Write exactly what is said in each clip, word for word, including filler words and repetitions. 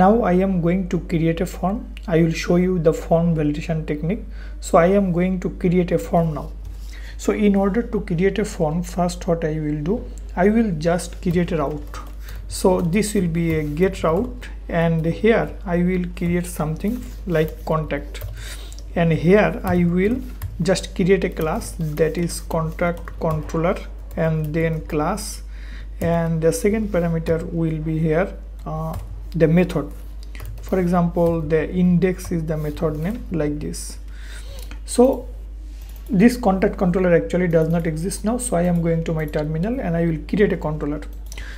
Now I am going to create a form. I will show you the form validation technique. So I am going to create a form now. So in order to create a form, first what I will do, I will just create a route. So this will be a get route, and here I will create something like contact, and here I will just create a class that is contact controller, and then class, and the second parameter will be here uh, the method. For example, the index is the method name, like this. So this contact controller actually does not exist now, so I am going to my terminal and I will create a controller.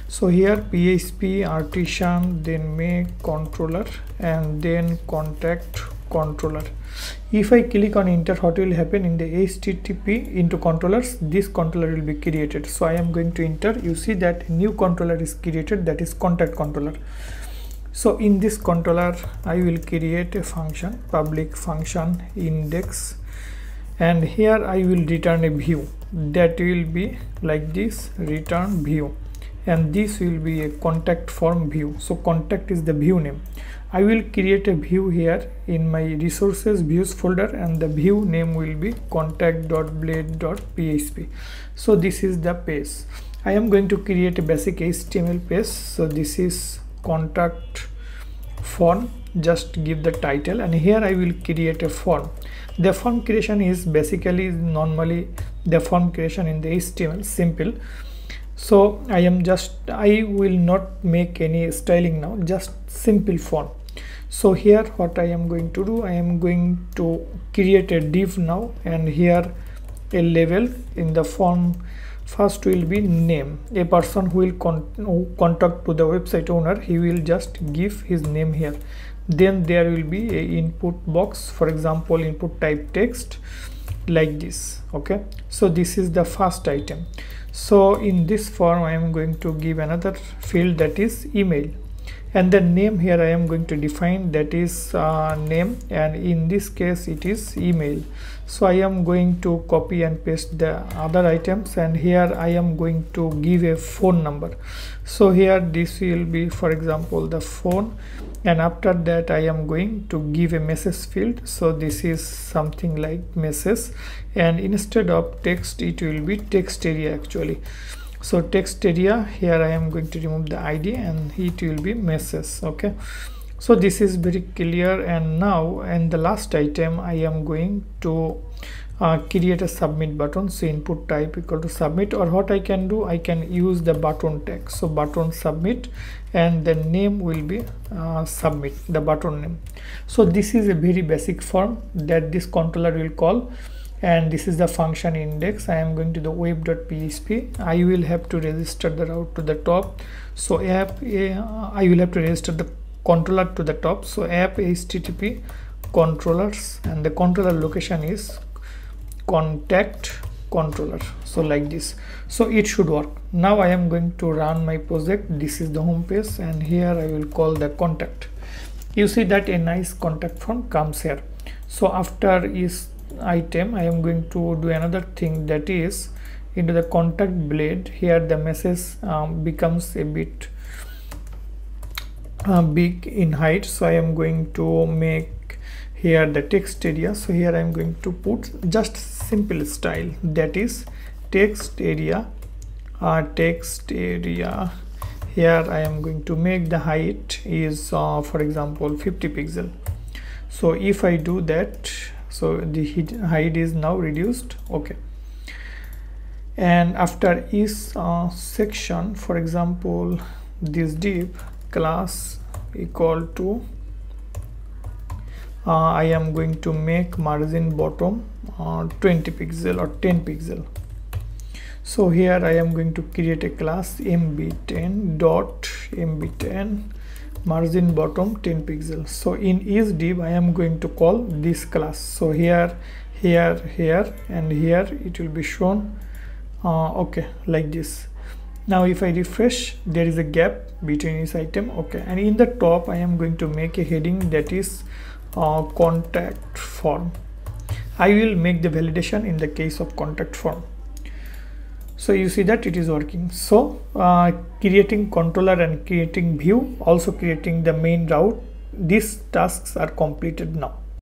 So here P H P artisan, then make controller, and then contact controller. If I click on enter, what will happen in the H T T P into controllers, this controller will be created. So I am going to enter. You see that new controller is created, that is contact controller. So in this controller I will create a function, public function index, and here I will return a view that will be like this, return view, and this will be a contact form view. So contact is the view name. I will create a view here in my resources views folder, and the view name will be contact.blade.php. So this is the page. I am going to create a basic H T M L page. So this is contact form, just give the title, and here I will create a form. The form creation is basically normally the form creation in the H T M L, simple. So I am just, I will not make any styling now, just simple form. So here what I am going to do, I am going to create a div now, and here a label in the form. First will be name. A person who will con who contact to the website owner, he will just give his name here. Then there will be a input box, for example input type text, like this. Okay, so this is the first item. So in this form I am going to give another field, that is email, and the name here I am going to define, that is uh, name, and in this case it is email. So I am going to copy and paste the other items, and here I am going to give a phone number. So here this will be, for example, the phone, and after that I am going to give a message field. So this is something like message, and instead of text it will be textarea actually. So textarea, here I am going to remove the I D and it will be message. Okay, so this is very clear. And now, and the last item, I am going to uh, create a submit button. So input type equal to submit, or what I can do, I can use the button tag. So button submit, and the name will be uh, submit, the button name. So this is a very basic form that this controller will call. And this is the function index. I am going to the web.php. I will have to register the route to the top. So app, uh, I will have to register the controller to the top. So app H T T P controllers, and the controller location is contact controller. So like this. So it should work. Now I am going to run my project. This is the home page, and here I will call the contact. You see that a nice contact form comes here. So after is item I am going to do another thing, that is into the contact blade. Here the message um, becomes a bit uh, big in height, so I am going to make here the text area. So here I am going to put just simple style, that is text area, uh, text area. Here I am going to make the height is uh, for example fifty pixel. So if I do that, so the height is now reduced. Okay, and after is uh, section, for example this div class equal to uh, I am going to make margin bottom uh, twenty pixel or ten pixel. So here I am going to create a class m b ten dot m b ten margin bottom ten pixel. So in each div I am going to call this class. So here, here, here, and here it will be shown uh, okay, like this. Now if I refresh, there is a gap between each item. Okay, and in the top I am going to make a heading, that is uh, contact form. I will make the validation in the case of contact form. So you see that it is working. So uh, creating controller and creating view, also creating the main route, these tasks are completed now.